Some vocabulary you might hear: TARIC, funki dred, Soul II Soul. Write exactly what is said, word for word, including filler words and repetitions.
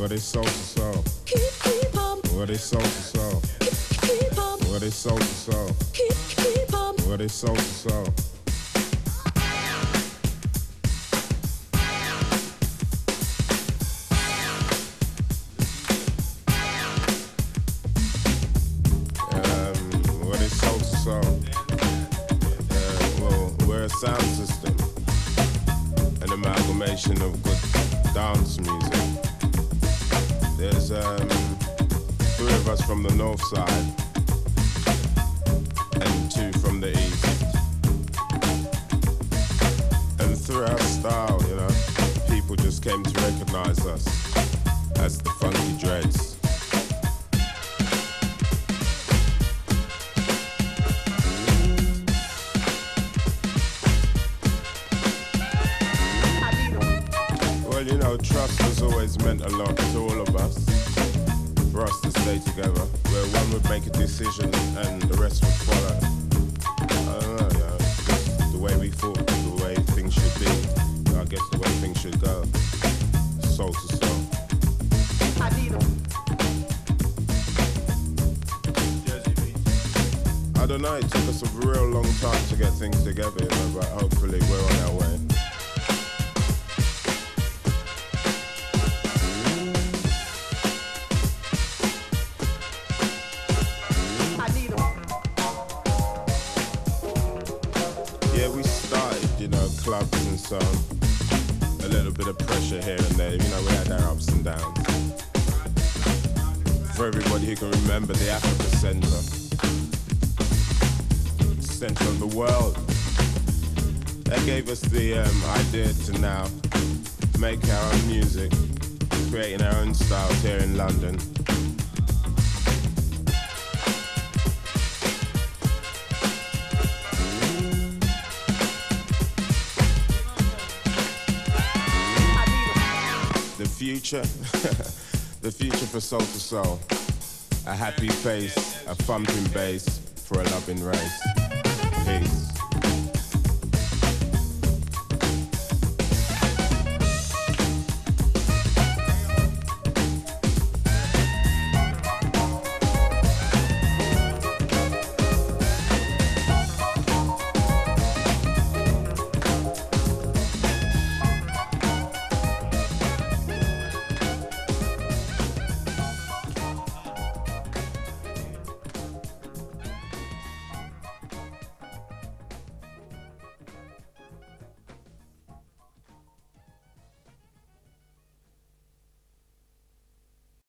Where they soul to soul. Keep on. Where they soul to soul. Keep on. Where they soul to soul. Keep on. Where they soul to soul. Sound system, an amalgamation of good dance music. There's um, three of us from the north side and two from the east. And through our style, you know, people just came to recognize us as the Funky Dreads. You know, trust has always meant a lot to all of us, for us to stay together, where one would make a decision and the rest would follow. I don't know, you know, just the way we thought, the way things should be, I guess the way things should go, soul to soul. I need them. I don't know, it took us a real long time to get things together, you know, but hopefully we're on our way. Clubs and so on. A little bit of pressure here and there, you know, we had our ups and downs. For everybody who can remember, the Africa Centre, centre of the world, that gave us the um, idea to now make our own music, creating our own styles here in London. Future, the future for soul to soul, a happy face, a thumping bass for a loving race. Peace.